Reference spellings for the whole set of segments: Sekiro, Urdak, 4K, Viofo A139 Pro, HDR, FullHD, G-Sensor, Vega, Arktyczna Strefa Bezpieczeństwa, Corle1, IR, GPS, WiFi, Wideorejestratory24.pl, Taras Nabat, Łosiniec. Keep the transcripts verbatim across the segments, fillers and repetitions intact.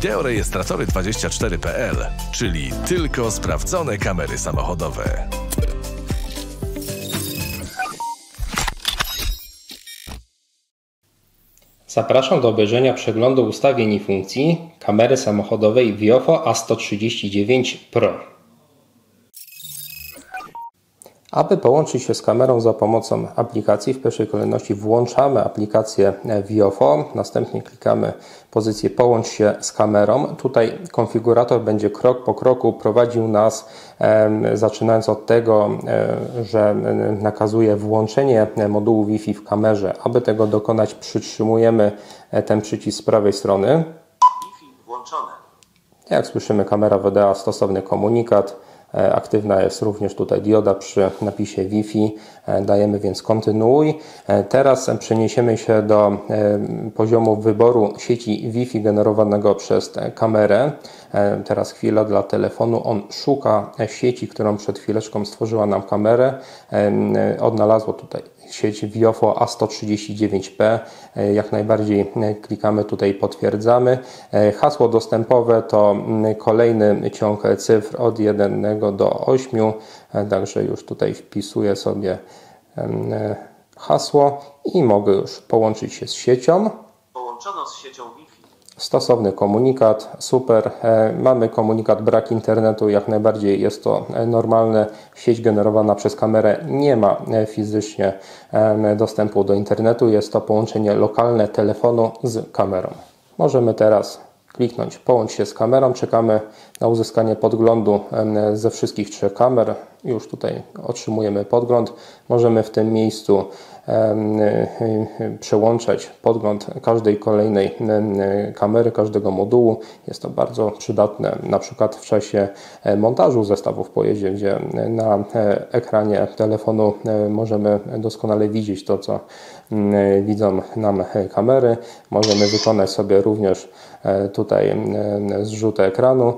Wideorejestratory dwadzieścia cztery kropka p l, czyli tylko sprawdzone kamery samochodowe. Zapraszam do obejrzenia przeglądu ustawień i funkcji kamery samochodowej Viofo A sto trzydzieści dziewięć Pro. Aby połączyć się z kamerą za pomocą aplikacji, w pierwszej kolejności włączamy aplikację Viofo, następnie klikamy pozycję Połącz się z kamerą. Tutaj konfigurator będzie krok po kroku prowadził nas, zaczynając od tego, że nakazuje włączenie modułu Wi-Fi w kamerze. Aby tego dokonać, przytrzymujemy ten przycisk z prawej strony. Wi-Fi włączone. Jak słyszymy, kamera wydała stosowny komunikat. Aktywna jest również tutaj dioda przy napisie Wi-Fi, dajemy więc kontynuuj. Teraz przeniesiemy się do poziomu wyboru sieci Wi-Fi generowanego przez kamerę. Teraz chwila dla telefonu, on szuka sieci, którą przed chwileczką stworzyła nam kamerę. Odnalazło tutaj sieć Viofo A sto trzydzieści dziewięć P. Jak najbardziej klikamy tutaj, potwierdzamy. Hasło dostępowe to kolejny ciąg cyfr od jednego do ośmiu, także już tutaj wpisuję sobie hasło i mogę już połączyć się z siecią. Połączono z siecią Wi-Fi. Stosowny komunikat, super, mamy komunikat brak internetu, jak najbardziej jest to normalne, sieć generowana przez kamerę nie ma fizycznie dostępu do internetu, jest to połączenie lokalne telefonu z kamerą. Możemy teraz kliknąć Połącz się z kamerą, czekamy na uzyskanie podglądu ze wszystkich trzech kamer. Już tutaj otrzymujemy podgląd. Możemy w tym miejscu przełączać podgląd każdej kolejnej kamery, każdego modułu. Jest to bardzo przydatne na przykład w czasie montażu zestawów po jeździe, gdzie na ekranie telefonu możemy doskonale widzieć to, co widzą nam kamery. Możemy wykonać sobie również tutaj zrzut ekranu.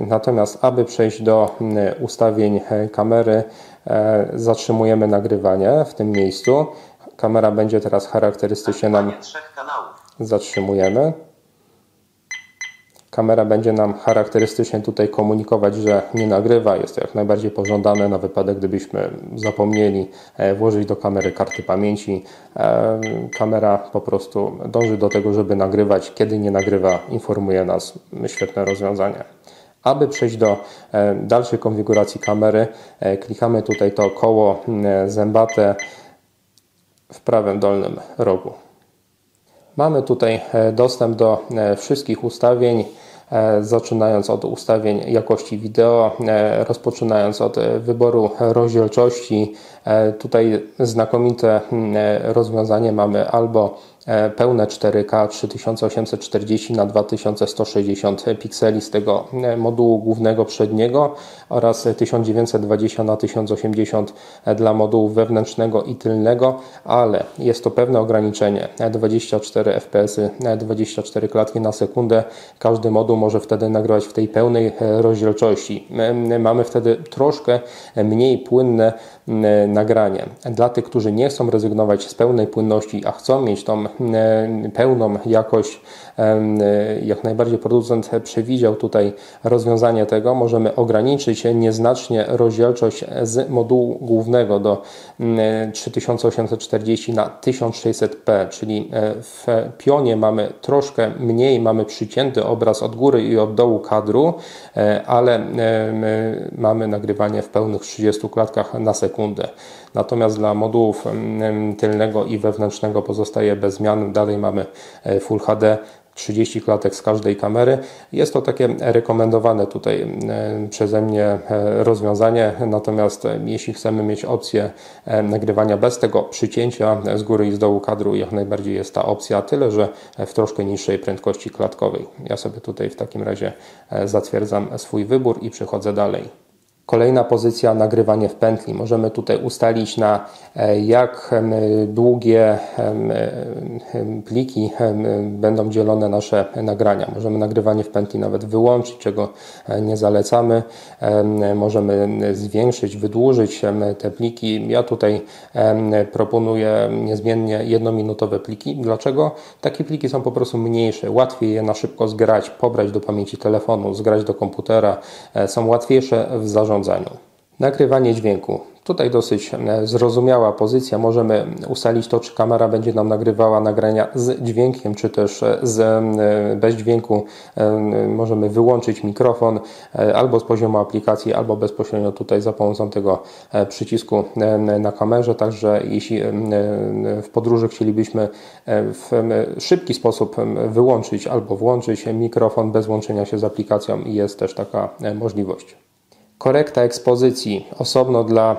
Natomiast aby przejść do ustawień kamery, zatrzymujemy nagrywanie w tym miejscu. Kamera będzie teraz charakterystycznie nam... Zatrzymujemy. Kamera będzie nam charakterystycznie tutaj komunikować, że nie nagrywa. Jest to jak najbardziej pożądane na wypadek, gdybyśmy zapomnieli włożyć do kamery karty pamięci. Kamera po prostu dąży do tego, żeby nagrywać. Kiedy nie nagrywa, informuje nas. Świetne rozwiązanie. Aby przejść do dalszej konfiguracji kamery, klikamy tutaj to koło zębate w prawym dolnym rogu. Mamy tutaj dostęp do wszystkich ustawień, zaczynając od ustawień jakości wideo, rozpoczynając od wyboru rozdzielczości. Tutaj znakomite rozwiązanie mamy albo pełne cztery K trzy tysiące osiemset czterdzieści na dwa tysiące sto sześćdziesiąt pikseli z tego modułu głównego przedniego oraz tysiąc dziewięćset dwadzieścia na tysiąc osiemdziesiąt dla modułu wewnętrznego i tylnego, ale jest to pewne ograniczenie, dwadzieścia cztery F P S, dwadzieścia cztery klatki na sekundę. Każdy moduł może wtedy nagrywać w tej pełnej rozdzielczości. Mamy wtedy troszkę mniej płynne nagranie. Dla tych, którzy nie chcą rezygnować z pełnej płynności, a chcą mieć tą pełną jakość, jak najbardziej producent przewidział tutaj rozwiązanie tego. Możemy ograniczyć nieznacznie rozdzielczość z modułu głównego do trzy tysiące osiemset czterdzieści na tysiąc sześćset p, czyli w pionie mamy troszkę mniej, mamy przycięty obraz od góry i od dołu kadru, ale mamy nagrywanie w pełnych trzydziestu klatkach na sekundę. Natomiast dla modułów tylnego i wewnętrznego pozostaje bez zmian. Dalej mamy Full H D, trzydzieści klatek z każdej kamery. Jest to takie rekomendowane tutaj przeze mnie rozwiązanie, natomiast jeśli chcemy mieć opcję nagrywania bez tego przycięcia z góry i z dołu kadru, jak najbardziej jest ta opcja, tyle że w troszkę niższej prędkości klatkowej. Ja sobie tutaj w takim razie zatwierdzam swój wybór i przechodzę dalej. Kolejna pozycja, nagrywanie w pętli. Możemy tutaj ustalić, na jak długie pliki będą dzielone nasze nagrania. Możemy nagrywanie w pętli nawet wyłączyć, czego nie zalecamy. Możemy zwiększyć, wydłużyć te pliki. Ja tutaj proponuję niezmiennie jednominutowe pliki. Dlaczego? Takie pliki są po prostu mniejsze. Łatwiej je na szybko zgrać, pobrać do pamięci telefonu, zgrać do komputera. Są łatwiejsze w zarządzaniu. Nagrywanie dźwięku. Tutaj dosyć zrozumiała pozycja. Możemy ustalić to, czy kamera będzie nam nagrywała nagrania z dźwiękiem, czy też z, bez dźwięku. Możemy wyłączyć mikrofon albo z poziomu aplikacji, albo bezpośrednio tutaj za pomocą tego przycisku na kamerze. Także jeśli w podróży chcielibyśmy w szybki sposób wyłączyć albo włączyć mikrofon bez łączenia się z aplikacją, jest też taka możliwość. Korekta ekspozycji osobno dla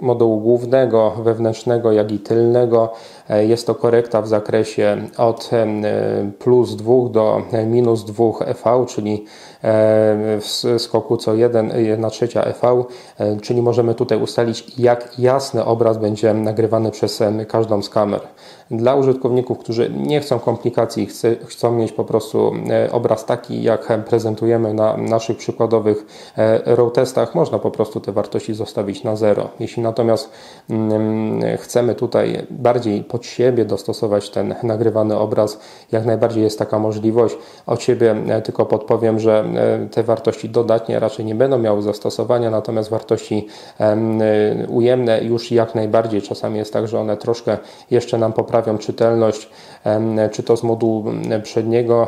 modułu głównego, wewnętrznego, jak i tylnego. Jest to korekta w zakresie od plus dwa do minus dwa E V, czyli w skoku co jedna trzecia E V, czyli możemy tutaj ustalić, jak jasny obraz będzie nagrywany przez każdą z kamer. Dla użytkowników, którzy nie chcą komplikacji, chcą mieć po prostu obraz taki, jak prezentujemy na naszych przykładowych road testach, można po prostu te wartości zostawić na zero. Jeśli natomiast chcemy tutaj bardziej pod siebie dostosować ten nagrywany obraz, jak najbardziej jest taka możliwość. Od siebie tylko podpowiem, że te wartości dodatnie raczej nie będą miały zastosowania, natomiast wartości ujemne już jak najbardziej. Czasami jest tak, że one troszkę jeszcze nam poprawią czytelność, czy to z modułu przedniego,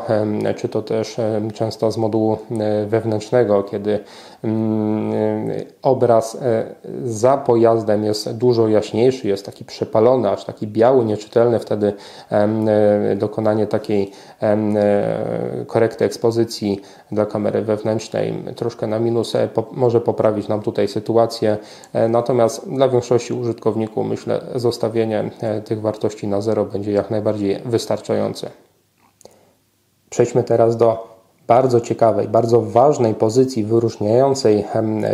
czy to też często z modułu wewnętrznego, kiedy obraz za pojazdem jest dużo jaśniejszy, jest taki przepalony, aż taki biały, nieczytelny. Wtedy dokonanie takiej korekty ekspozycji dla kamery wewnętrznej troszkę na minus może poprawić nam tutaj sytuację. Natomiast dla większości użytkowników, myślę, zostawienie tych wartości na zero będzie jak najbardziej wystarczające. Przejdźmy teraz do bardzo ciekawej, bardzo ważnej pozycji wyróżniającej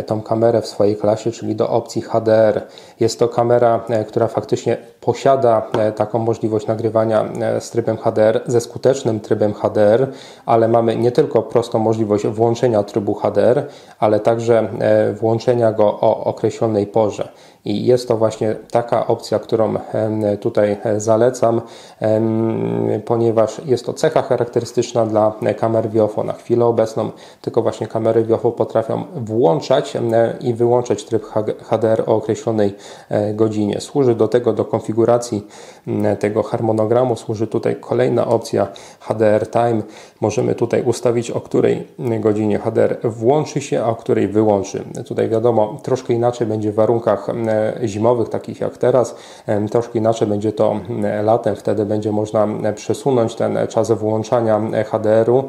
tą kamerę w swojej klasie, czyli do opcji H D R. Jest to kamera, która faktycznie posiada taką możliwość nagrywania z trybem H D R, ze skutecznym trybem H D R, ale mamy nie tylko prostą możliwość włączenia trybu H D R, ale także włączenia go o określonej porze. I jest to właśnie taka opcja, którą tutaj zalecam, ponieważ jest to cecha charakterystyczna dla kamer Viofo. Na chwilę obecną tylko właśnie kamery Viofo potrafią włączać i wyłączać tryb H D R o określonej godzinie. Służy do tego, do konfiguracji tego harmonogramu, służy tutaj kolejna opcja H D R Time. Możemy tutaj ustawić, o której godzinie H D R włączy się, a o której wyłączy. Tutaj wiadomo, troszkę inaczej będzie w warunkach zimowych, takich jak teraz. Troszkę inaczej będzie to latem, wtedy będzie można przesunąć ten czas włączania H D R-u,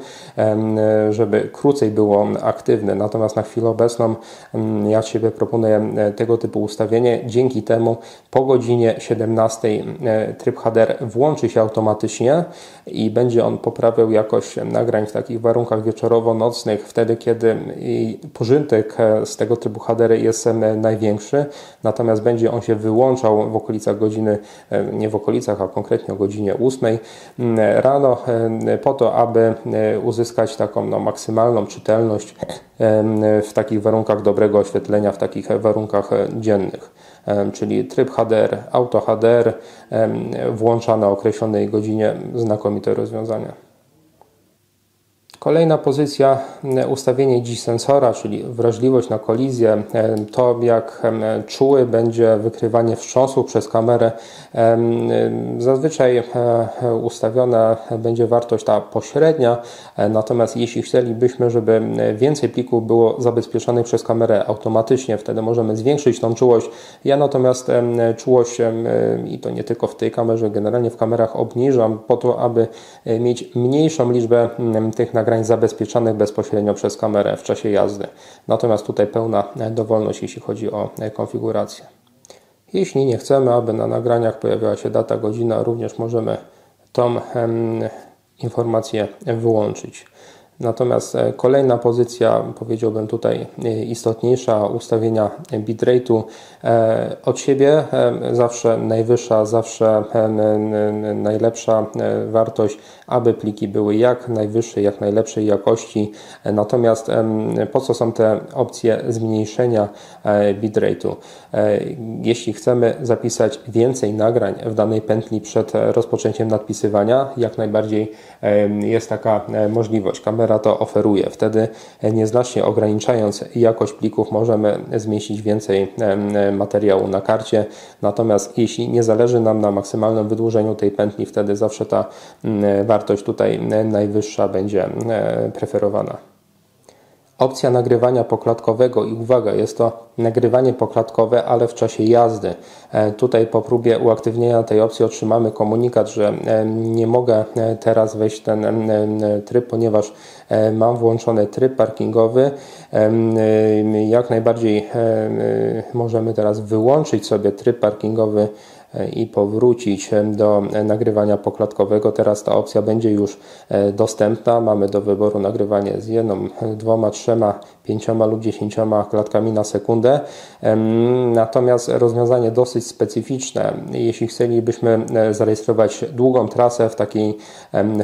żeby krócej było aktywne. Natomiast na chwilę obecną ja Ciebie proponuję tego typu ustawienie. Dzięki temu po godzinie siedemnastej tryb H D R włączy się automatycznie i będzie on poprawiał jakość nagrań w takich warunkach wieczorowo-nocnych, wtedy kiedy pożytek z tego trybu H D R jest największy. Natomiast będzie on się wyłączał w okolicach godziny, nie w okolicach, a konkretnie o godzinie ósmej rano, po to, aby uzyskać taką no, maksymalną czytelność w takich warunkach dobrego oświetlenia, w takich warunkach dziennych. Czyli tryb H D R, auto H D R włączane o określonej godzinie, znakomite rozwiązanie. Kolejna pozycja, ustawienie G-Sensora, czyli wrażliwość na kolizję, to jak czuły będzie wykrywanie wstrząsów przez kamerę. Zazwyczaj ustawiona będzie wartość ta pośrednia, natomiast jeśli chcielibyśmy, żeby więcej plików było zabezpieczonych przez kamerę automatycznie, wtedy możemy zwiększyć tą czułość. Ja natomiast czułość, i to nie tylko w tej kamerze, generalnie w kamerach obniżam po to, aby mieć mniejszą liczbę tych nagrań zabezpieczanych bezpośrednio przez kamerę w czasie jazdy. Natomiast tutaj pełna dowolność, jeśli chodzi o konfigurację. Jeśli nie chcemy, aby na nagraniach pojawiała się data, godzina, również możemy tą em, informację wyłączyć. Natomiast kolejna pozycja, powiedziałbym tutaj istotniejsza, ustawienia bitrate'u od siebie, zawsze najwyższa, zawsze najlepsza wartość, aby pliki były jak najwyższej, jak najlepszej jakości. Natomiast po co są te opcje zmniejszenia bitrate'u? Jeśli chcemy zapisać więcej nagrań w danej pętli przed rozpoczęciem nadpisywania, jak najbardziej jest taka możliwość. Kamera to oferuje. Wtedy nieznacznie ograniczając jakość plików możemy zmieścić więcej materiału na karcie. Natomiast jeśli nie zależy nam na maksymalnym wydłużeniu tej pętli, wtedy zawsze ta wartość tutaj najwyższa będzie preferowana. Opcja nagrywania poklatkowego i uwaga, jest to nagrywanie poklatkowe, ale w czasie jazdy. Tutaj po próbie uaktywnienia tej opcji otrzymamy komunikat, że nie mogę teraz wejść w ten tryb, ponieważ mam włączony tryb parkingowy. Jak najbardziej możemy teraz wyłączyć sobie tryb parkingowy i powrócić do nagrywania poklatkowego. Teraz ta opcja będzie już dostępna. Mamy do wyboru nagrywanie z jedną, dwoma, trzema, pięcioma lub dziesięcioma klatkami na sekundę. Natomiast rozwiązanie dosyć specyficzne. Jeśli chcielibyśmy zarejestrować długą trasę w takiej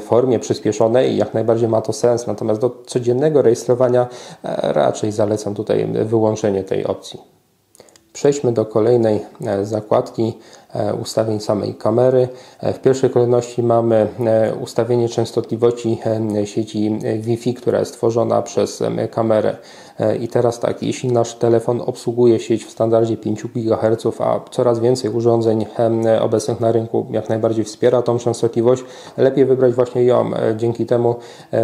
formie przyspieszonej, jak najbardziej ma to sens. Natomiast do codziennego rejestrowania raczej zalecam tutaj wyłączenie tej opcji. Przejdźmy do kolejnej zakładki ustawień samej kamery. W pierwszej kolejności mamy ustawienie częstotliwości sieci Wi-Fi, która jest tworzona przez kamerę. I teraz tak, jeśli nasz telefon obsługuje sieć w standardzie pięć gigaherców, a coraz więcej urządzeń obecnych na rynku jak najbardziej wspiera tą częstotliwość, lepiej wybrać właśnie ją. Dzięki temu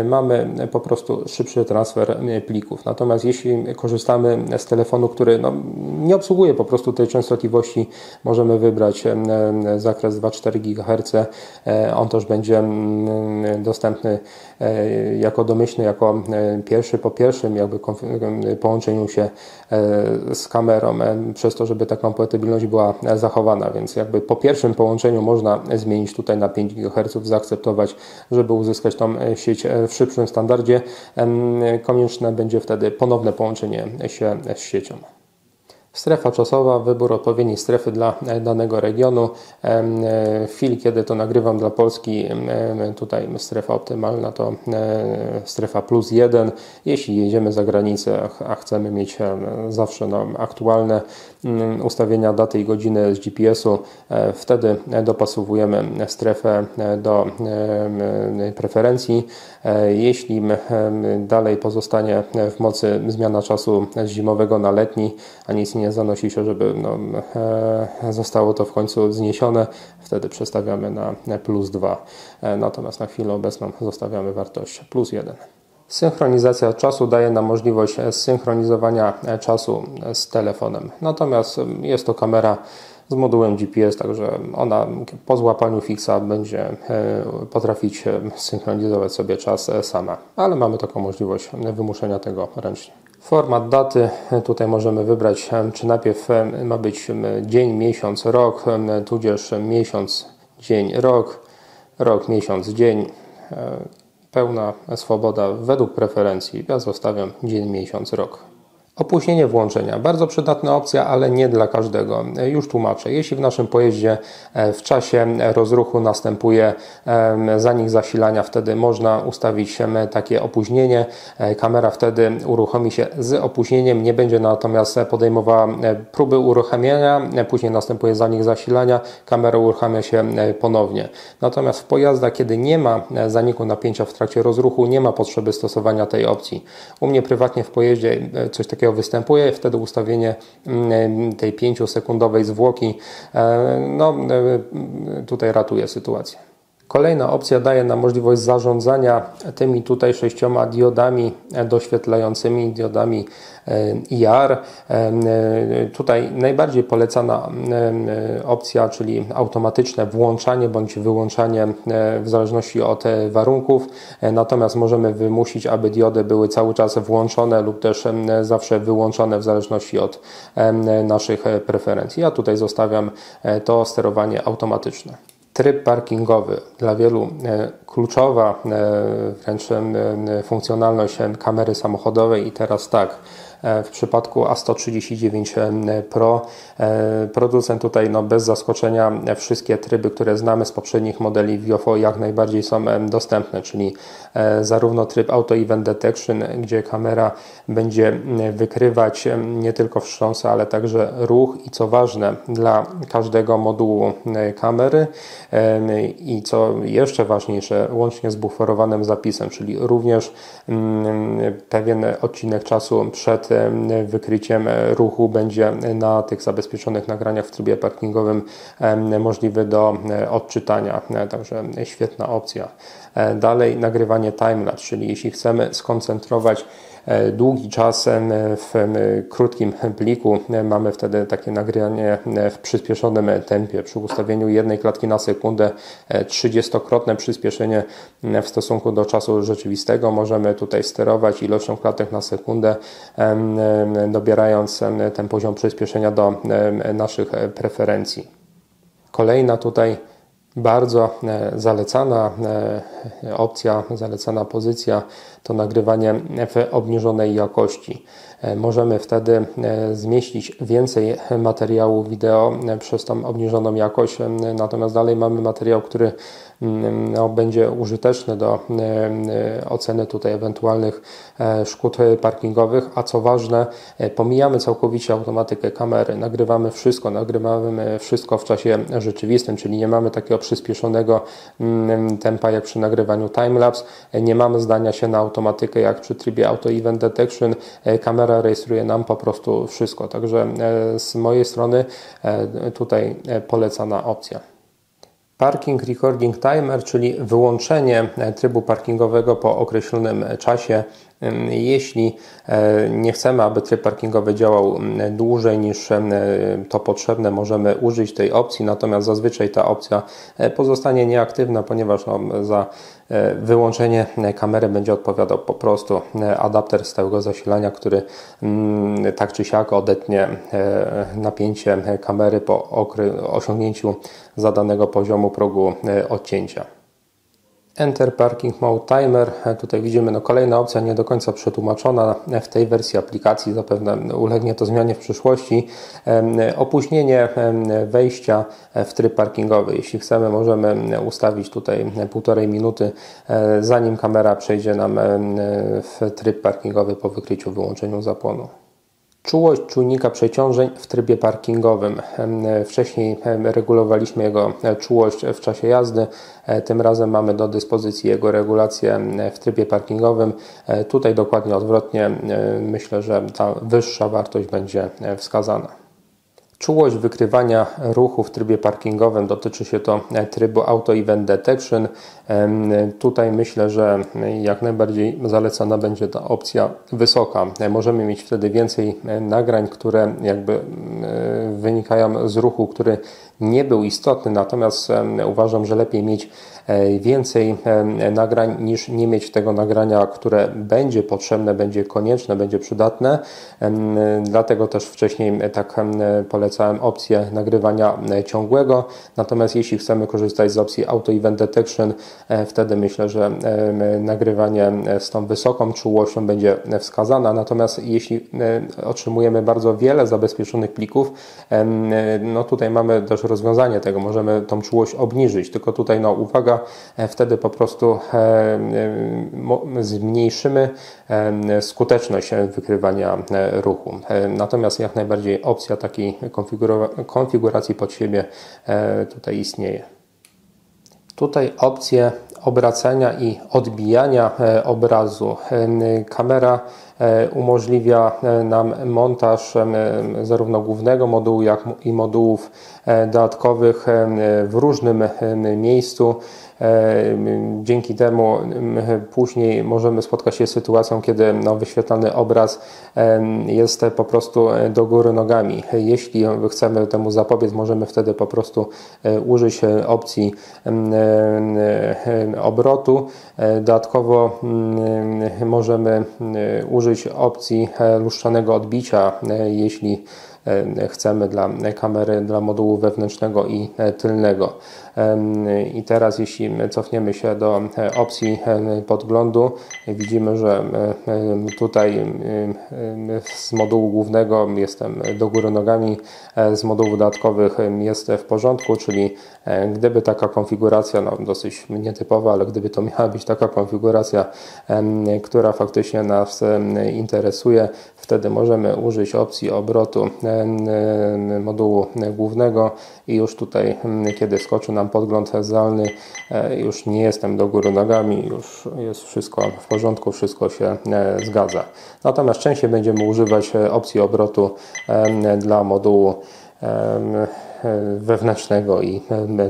mamy po prostu szybszy transfer plików. Natomiast jeśli korzystamy z telefonu, który no, nie obsługuje po prostu tej częstotliwości, możemy wybrać zakres dwa przecinek cztery gigaherca. On też będzie dostępny jako domyślny, jako pierwszy po pierwszym jakby połączeniu się z kamerą, przez to, żeby ta kompatybilność była zachowana, więc jakby po pierwszym połączeniu można zmienić tutaj na pięć gigaherców, zaakceptować, żeby uzyskać tą sieć w szybszym standardzie. Konieczne będzie wtedy ponowne połączenie się z siecią. Strefa czasowa, wybór odpowiedniej strefy dla danego regionu. W chwili, kiedy to nagrywam dla Polski, tutaj strefa optymalna to strefa plus jeden. Jeśli jedziemy za granicę, a chcemy mieć zawsze no, aktualne ustawienia daty i godziny z G P S-u, wtedy dopasowujemy strefę do preferencji. Jeśli dalej pozostanie w mocy zmiana czasu z zimowego na letni, a nic nie zanosi się, żeby no, zostało to w końcu zniesione, wtedy przestawiamy na plus dwa. Natomiast na chwilę obecną zostawiamy wartość plus jeden. Synchronizacja czasu daje nam możliwość synchronizowania czasu z telefonem. Natomiast jest to kamera z modułem G P S, także ona po złapaniu fiksa będzie potrafić synchronizować sobie czas sama, ale mamy taką możliwość wymuszenia tego ręcznie. Format daty, tutaj możemy wybrać, czy najpierw ma być dzień, miesiąc, rok, tudzież miesiąc, dzień, rok, rok, miesiąc, dzień. Pełna swoboda według preferencji. Ja zostawiam dzień, miesiąc, rok. Opóźnienie włączenia. Bardzo przydatna opcja, ale nie dla każdego. Już tłumaczę. Jeśli w naszym pojeździe w czasie rozruchu następuje zanik zasilania, wtedy można ustawić takie opóźnienie. Kamera wtedy uruchomi się z opóźnieniem, nie będzie natomiast podejmowała próby uruchamiania. Później następuje zanik zasilania, kamera uruchamia się ponownie. Natomiast w pojazdach, kiedy nie ma zaniku napięcia w trakcie rozruchu, nie ma potrzeby stosowania tej opcji. U mnie prywatnie w pojeździe coś takiego występuje, wtedy ustawienie tej pięciosekundowej zwłoki no, tutaj ratuje sytuację. Kolejna opcja daje nam możliwość zarządzania tymi tutaj sześcioma diodami doświetlającymi, diodami I R. Tutaj najbardziej polecana opcja, czyli automatyczne włączanie bądź wyłączanie w zależności od warunków. Natomiast możemy wymusić, aby diody były cały czas włączone lub też zawsze wyłączone w zależności od naszych preferencji. Ja tutaj zostawiam to sterowanie automatyczne. tryb parkingowy. Dla wielu kluczowa wręcz funkcjonalność kamery samochodowej i teraz tak, w przypadku A sto trzydzieści dziewięć Pro producent tutaj no, bez zaskoczenia wszystkie tryby, które znamy z poprzednich modeli Viofo jak najbardziej są dostępne, czyli zarówno tryb Auto Event Detection, gdzie kamera będzie wykrywać nie tylko wstrząsy, ale także ruch i co ważne dla każdego modułu kamery i co jeszcze ważniejsze, łącznie z buforowanym zapisem, czyli również pewien odcinek czasu przed wykryciem ruchu będzie na tych zabezpieczonych nagraniach w trybie parkingowym możliwy do odczytania, także świetna opcja. Dalej nagrywanie timelapse, czyli jeśli chcemy skoncentrować długi czas w krótkim pliku, mamy wtedy takie nagranie w przyspieszonym tempie. Przy ustawieniu jednej klatki na sekundę trzydziestokrotne przyspieszenie w stosunku do czasu rzeczywistego. Możemy tutaj sterować ilością klatek na sekundę, dobierając ten poziom przyspieszenia do naszych preferencji. Kolejna tutaj bardzo zalecana opcja, zalecana pozycja to nagrywanie w obniżonej jakości. Możemy wtedy zmieścić więcej materiału wideo przez tą obniżoną jakość, natomiast dalej mamy materiał, który no, będzie użyteczny do oceny tutaj ewentualnych szkód parkingowych, a co ważne, pomijamy całkowicie automatykę kamery, nagrywamy wszystko, nagrywamy wszystko w czasie rzeczywistym, czyli nie mamy takiego przyspieszonego tempa jak przy nagrywaniu timelapse, nie mamy zdania się na automatykę jak przy trybie Auto Event Detection, kamera rejestruje nam po prostu wszystko. Także z mojej strony tutaj polecana opcja. Parking Recording Timer, czyli wyłączenie trybu parkingowego po określonym czasie. Jeśli nie chcemy, aby tryb parkingowy działał dłużej niż to potrzebne, możemy użyć tej opcji, natomiast zazwyczaj ta opcja pozostanie nieaktywna, ponieważ no, za wyłączenie kamery będzie odpowiadał po prostu adapter stałego zasilania, który tak czy siak odetnie napięcie kamery po osiągnięciu zadanego poziomu progu odcięcia. Enter Parking Mode Timer, tutaj widzimy no, kolejna opcja nie do końca przetłumaczona w tej wersji aplikacji, zapewne ulegnie to zmianie w przyszłości. Opóźnienie wejścia w tryb parkingowy, jeśli chcemy możemy ustawić tutaj półtorej minuty zanim kamera przejdzie nam w tryb parkingowy po wykryciu, wyłączeniu zapłonu. Czułość czujnika przeciążeń w trybie parkingowym. Wcześniej regulowaliśmy jego czułość w czasie jazdy, tym razem mamy do dyspozycji jego regulację w trybie parkingowym. Tutaj dokładnie odwrotnie, myślę, że ta wyższa wartość będzie wskazana. Czułość wykrywania ruchu w trybie parkingowym, dotyczy się to trybu Auto Event Detection. Tutaj myślę, że jak najbardziej zalecana będzie ta opcja wysoka. Możemy mieć wtedy więcej nagrań, które jakby wynikają z ruchu, który nie był istotny, natomiast uważam, że lepiej mieć więcej nagrań niż nie mieć tego nagrania, które będzie potrzebne, będzie konieczne, będzie przydatne. Dlatego też wcześniej tak polecałem opcję nagrywania ciągłego, natomiast jeśli chcemy korzystać z opcji Auto Event Detection, wtedy myślę, że nagrywanie z tą wysoką czułością będzie wskazane, natomiast jeśli otrzymujemy bardzo wiele zabezpieczonych plików, no tutaj mamy też rozwiązanie tego, możemy tą czułość obniżyć, tylko tutaj no uwaga, wtedy po prostu zmniejszymy skuteczność wykrywania ruchu. Natomiast jak najbardziej opcja takiej konfiguracji pod siebie tutaj istnieje. Tutaj opcje obracania i odbijania obrazu. Kamera umożliwia nam montaż zarówno głównego modułu, jak i modułów dodatkowych w różnym miejscu. Dzięki temu później możemy spotkać się z sytuacją, kiedy no, wyświetlany obraz jest po prostu do góry nogami. Jeśli chcemy temu zapobiec, możemy wtedy po prostu użyć opcji obrotu. Dodatkowo możemy użyć opcji lustrzanego odbicia, jeśli chcemy dla kamery, dla modułu wewnętrznego i tylnego. I teraz jeśli cofniemy się do opcji podglądu, widzimy, że tutaj z modułu głównego jestem do góry nogami, z modułów dodatkowych jest w porządku, czyli gdyby taka konfiguracja, no dosyć nietypowa, ale gdyby to miała być taka konfiguracja, która faktycznie nas interesuje, wtedy możemy użyć opcji obrotu modułu głównego i już tutaj, kiedy skoczy nam podgląd zdalny, już nie jestem do góry nogami, już jest wszystko w porządku, wszystko się zgadza. Natomiast częściej będziemy używać opcji obrotu dla modułu wewnętrznego i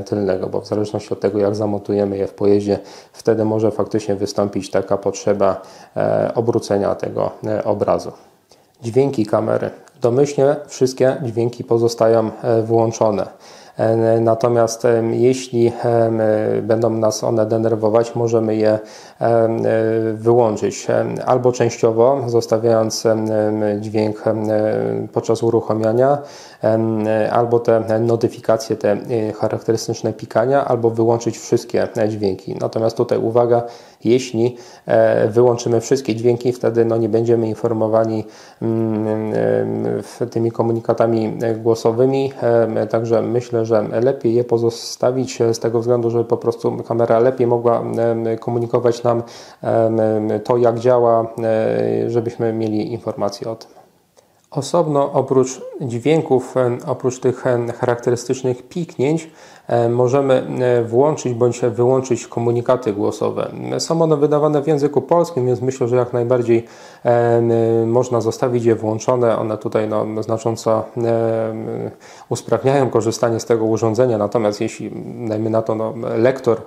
tylnego, bo w zależności od tego, jak zamontujemy je w pojeździe, wtedy może faktycznie wystąpić taka potrzeba obrócenia tego obrazu. Dźwięki kamery. Domyślnie wszystkie dźwięki pozostają włączone. Natomiast jeśli będą nas one denerwować, możemy je wyłączyć albo częściowo, zostawiając dźwięk podczas uruchamiania, albo te notyfikacje, te charakterystyczne pikania, albo wyłączyć wszystkie dźwięki. Natomiast tutaj uwaga, jeśli wyłączymy wszystkie dźwięki, wtedy no nie będziemy informowani tymi komunikatami głosowymi, także myślę, że że lepiej je pozostawić z tego względu, że po prostu kamera lepiej mogła komunikować nam to, jak działa, żebyśmy mieli informacje o tym. Osobno oprócz dźwięków, oprócz tych charakterystycznych piknięć, możemy włączyć bądź wyłączyć komunikaty głosowe. Są one wydawane w języku polskim, więc myślę, że jak najbardziej można zostawić je włączone. One tutaj no, znacząco usprawniają korzystanie z tego urządzenia. Natomiast jeśli, dajmy na to, no, lektor,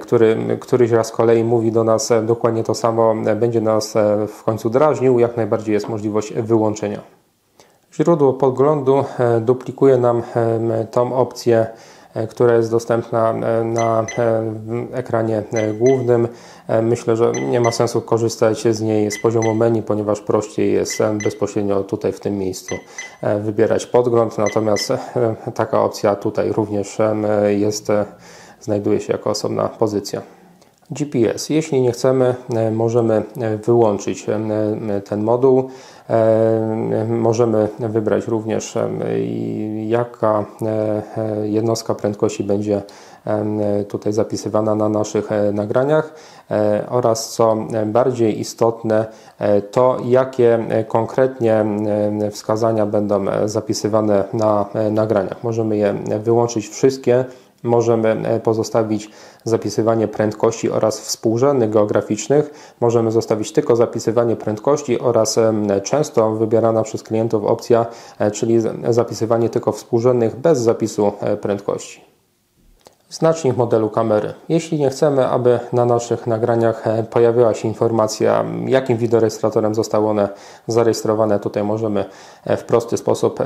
który któryś raz z kolei mówi do nas dokładnie to samo, będzie nas w końcu drażnił, jak najbardziej jest możliwość wyłączenia. Źródło podglądu duplikuje nam tą opcję, która jest dostępna na ekranie głównym. Myślę, że nie ma sensu korzystać z niej z poziomu menu, ponieważ prościej jest bezpośrednio tutaj w tym miejscu wybierać podgląd. Natomiast taka opcja tutaj również jest, znajduje się jako osobna pozycja. G P S. Jeśli nie chcemy, możemy wyłączyć ten moduł. Możemy wybrać również, jaka jednostka prędkości będzie tutaj zapisywana na naszych nagraniach oraz, co bardziej istotne, to jakie konkretnie wskazania będą zapisywane na nagraniach. Możemy je wyłączyć wszystkie. Możemy pozostawić zapisywanie prędkości oraz współrzędnych geograficznych. Możemy zostawić tylko zapisywanie prędkości oraz często wybierana przez klientów opcja, czyli zapisywanie tylko współrzędnych bez zapisu prędkości. Znacznik modelu kamery. Jeśli nie chcemy, aby na naszych nagraniach pojawiała się informacja, jakim wideorejestratorem zostały one zarejestrowane, tutaj możemy w prosty sposób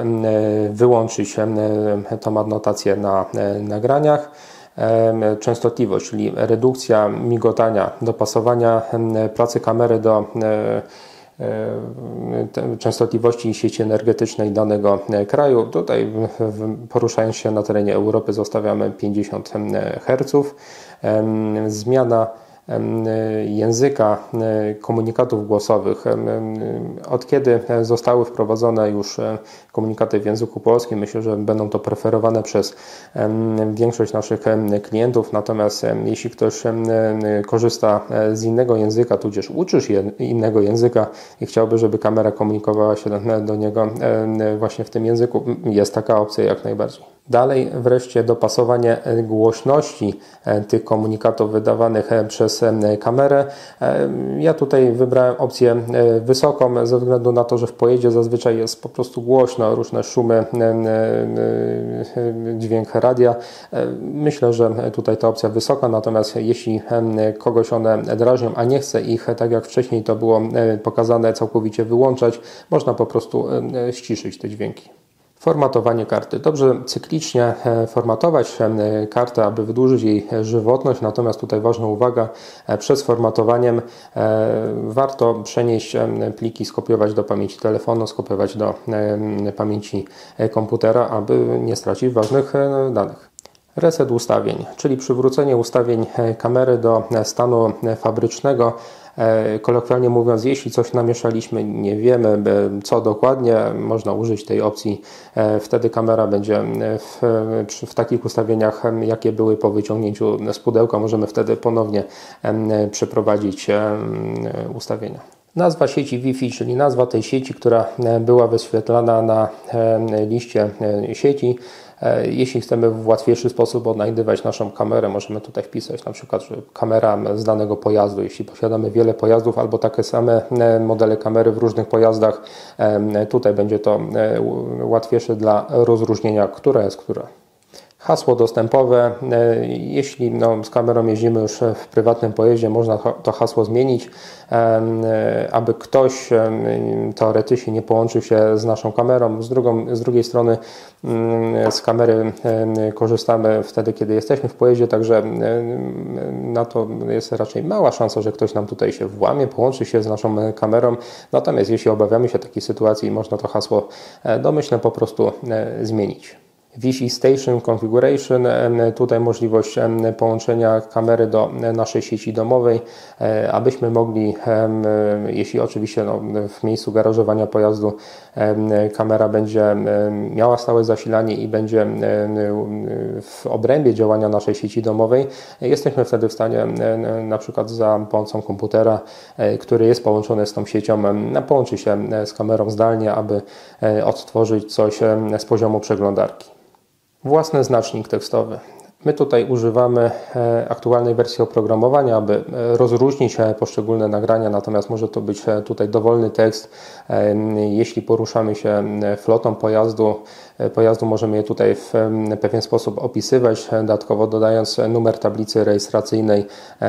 wyłączyć tą adnotację na nagraniach. Częstotliwość, czyli redukcja migotania, dopasowania pracy kamery do częstotliwości sieci energetycznej danego kraju. Tutaj, poruszając się na terenie Europy, zostawiamy pięćdziesiąt herców. Zmiana języka komunikatów głosowych. Od kiedy zostały wprowadzone już komunikaty w języku polskim, myślę, że będą to preferowane przez większość naszych klientów. Natomiast jeśli ktoś korzysta z innego języka, tudzież uczy się innego języka i chciałby, żeby kamera komunikowała się do niego właśnie w tym języku, jest taka opcja jak najbardziej. Dalej wreszcie dopasowanie głośności tych komunikatów wydawanych przez kamerę. Ja tutaj wybrałem opcję wysoką ze względu na to, że w pojeździe zazwyczaj jest po prostu głośno, różne szumy, dźwięk radia. Myślę, że tutaj ta opcja wysoka, natomiast jeśli kogoś one drażnią, a nie chce ich, tak jak wcześniej to było pokazane, całkowicie wyłączać, można po prostu ściszyć te dźwięki. Formatowanie karty. Dobrze cyklicznie formatować kartę, aby wydłużyć jej żywotność, natomiast tutaj ważna uwaga, przed formatowaniem warto przenieść pliki, skopiować do pamięci telefonu, skopiować do pamięci komputera, aby nie stracić ważnych danych. Reset ustawień, czyli przywrócenie ustawień kamery do stanu fabrycznego. Kolokwialnie mówiąc, jeśli coś namieszaliśmy, nie wiemy co dokładnie, można użyć tej opcji, wtedy kamera będzie w, w takich ustawieniach, jakie były po wyciągnięciu z pudełka, możemy wtedy ponownie przeprowadzić ustawienia. Nazwa sieci Wi-Fi, czyli nazwa tej sieci, która była wyświetlana na liście sieci. Jeśli chcemy w łatwiejszy sposób odnajdywać naszą kamerę, możemy tutaj wpisać na przykład że kamera z danego pojazdu. Jeśli posiadamy wiele pojazdów albo takie same modele kamery w różnych pojazdach, tutaj będzie to łatwiejsze dla rozróżnienia, która jest która. Hasło dostępowe, jeśli no, z kamerą jeździmy już w prywatnym pojeździe, można to hasło zmienić, aby ktoś teoretycznie nie połączył się z naszą kamerą. Z, drugą, z drugiej strony z kamery korzystamy wtedy, kiedy jesteśmy w pojeździe, także na to jest raczej mała szansa, że ktoś nam tutaj się włamie, połączy się z naszą kamerą. Natomiast jeśli obawiamy się takiej sytuacji, można to hasło domyślne po prostu zmienić. Wi-Fi Station Configuration, tutaj możliwość połączenia kamery do naszej sieci domowej, abyśmy mogli, jeśli oczywiście no, w miejscu garażowania pojazdu kamera będzie miała stałe zasilanie i będzie w obrębie działania naszej sieci domowej, jesteśmy wtedy w stanie na przykład za pomocą komputera, który jest połączony z tą siecią, połączyć się z kamerą zdalnie, aby odtworzyć coś z poziomu przeglądarki. Własny znacznik tekstowy. My tutaj używamy aktualnej wersji oprogramowania, aby rozróżnić poszczególne nagrania, natomiast może to być tutaj dowolny tekst. Jeśli poruszamy się flotą pojazdu, pojazdu możemy je tutaj w pewien sposób opisywać, dodatkowo dodając numer tablicy rejestracyjnej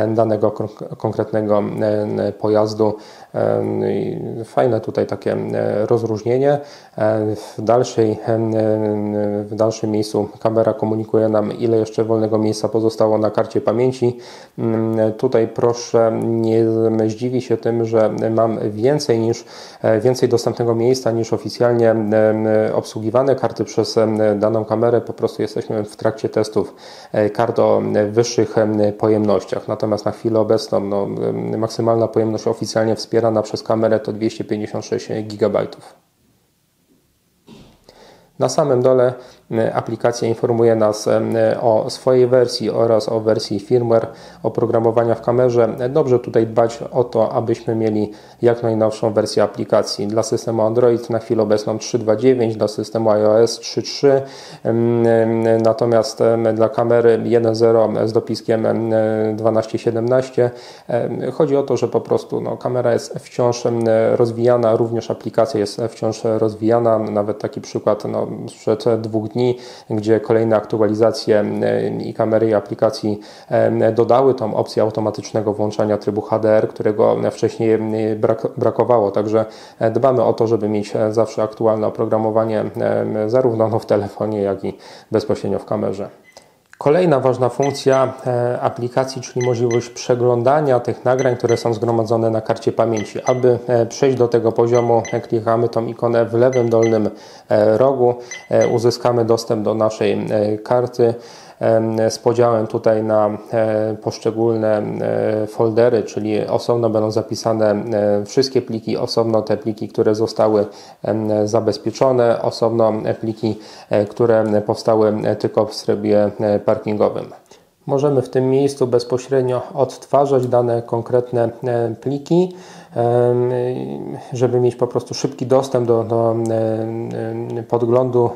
danego konkretnego pojazdu. Fajne tutaj takie rozróżnienie. W, dalszej, w dalszym miejscu kamera komunikuje nam, ile jeszcze wolnego miejsca pozostało na karcie pamięci. Tutaj proszę nie zdziwić się tym, że mam więcej niż więcej dostępnego miejsca niż oficjalnie obsługiwane karty przez daną kamerę. Po prostu jesteśmy w trakcie testów kart o wyższych pojemnościach. Natomiast na chwilę obecną no, maksymalna pojemność oficjalnie wspierana przez kamerę to dwieście pięćdziesiąt sześć gigabajtów. Na samym dole aplikacja informuje nas o swojej wersji oraz o wersji firmware oprogramowania w kamerze. Dobrze tutaj dbać o to, abyśmy mieli jak najnowszą wersję aplikacji. Dla systemu Android na chwilę obecną trzy dwa dziewięć, dla systemu iOS trzy trzy, natomiast dla kamery jeden zero z dopiskiem dwanaście siedemnaście. Chodzi o to, że po prostu no, kamera jest wciąż rozwijana, również aplikacja jest wciąż rozwijana. Nawet taki przykład no, sprzed dwóch dni, gdzie kolejne aktualizacje i kamery i aplikacji dodały tą opcję automatycznego włączania trybu H D R, którego wcześniej brakowało. Także dbamy o to, żeby mieć zawsze aktualne oprogramowanie zarówno w telefonie, jak i bezpośrednio w kamerze. Kolejna ważna funkcja aplikacji, czyli możliwość przeglądania tych nagrań, które są zgromadzone na karcie pamięci. Aby przejść do tego poziomu, klikamy tą ikonę w lewym dolnym rogu, uzyskamy dostęp do naszej karty z podziałem tutaj na poszczególne foldery, czyli osobno będą zapisane wszystkie pliki, osobno te pliki, które zostały zabezpieczone, osobno pliki, które powstały tylko w trybie parkingowym. Możemy w tym miejscu bezpośrednio odtwarzać dane konkretne pliki, żeby mieć po prostu szybki dostęp do, do podglądu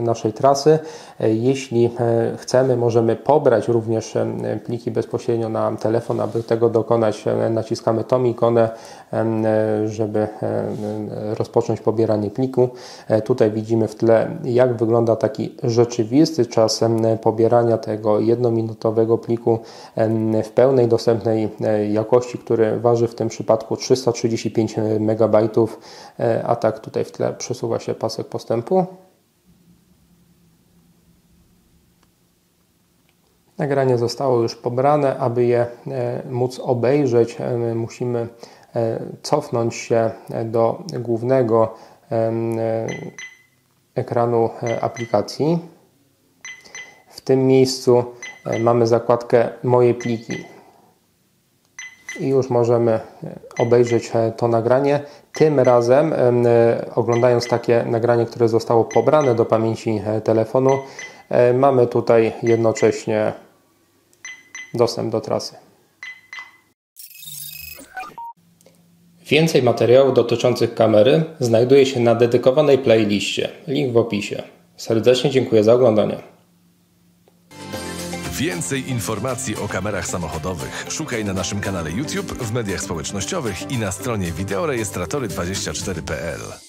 naszej trasy. Jeśli chcemy, możemy pobrać również pliki bezpośrednio na telefon. Aby tego dokonać, naciskamy tą ikonę, żeby rozpocząć pobieranie pliku. Tutaj widzimy w tle, jak wygląda taki rzeczywisty czas pobierania tego jednominutowego pliku w pełnej dostępnej jakości, który waży w tym przypadku trzysta trzydzieści pięć megabajtów, a tak tutaj w tle przesuwa się pasek postępu. Nagranie zostało już pobrane. Aby je móc obejrzeć, musimy cofnąć się do głównego ekranu aplikacji. W tym miejscu mamy zakładkę Moje pliki. I już możemy obejrzeć to nagranie. Tym razem, oglądając takie nagranie, które zostało pobrane do pamięci telefonu, mamy tutaj jednocześnie dostęp do trasy. Więcej materiałów dotyczących kamery znajduje się na dedykowanej playliście. Link w opisie. Serdecznie dziękuję za oglądanie. Więcej informacji o kamerach samochodowych szukaj na naszym kanale YouTube, w mediach społecznościowych i na stronie Wideorejestratory dwadzieścia cztery kropka p l.